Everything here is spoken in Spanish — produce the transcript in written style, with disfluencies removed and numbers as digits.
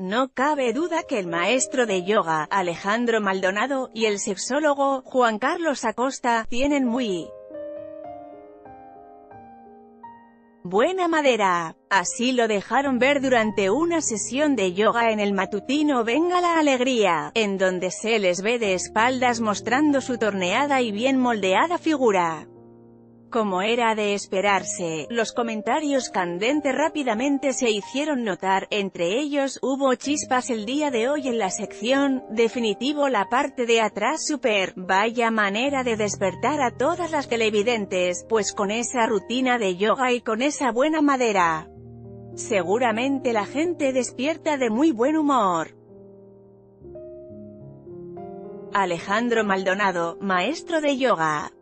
No cabe duda que el maestro de yoga, Alejandro Maldonado, y el sexólogo, Juan Carlos Acosta, tienen muy buena madera. Así lo dejaron ver durante una sesión de yoga en el matutino Venga la Alegría, en donde se les ve de espaldas mostrando su torneada y bien moldeada figura. Como era de esperarse, los comentarios candentes rápidamente se hicieron notar, entre ellos hubo chispas el día de hoy en la sección, definitivo la parte de atrás super, vaya manera de despertar a todas las televidentes, pues con esa rutina de yoga y con esa buena madera, seguramente la gente despierta de muy buen humor. Alejandro Maldonado, maestro de yoga.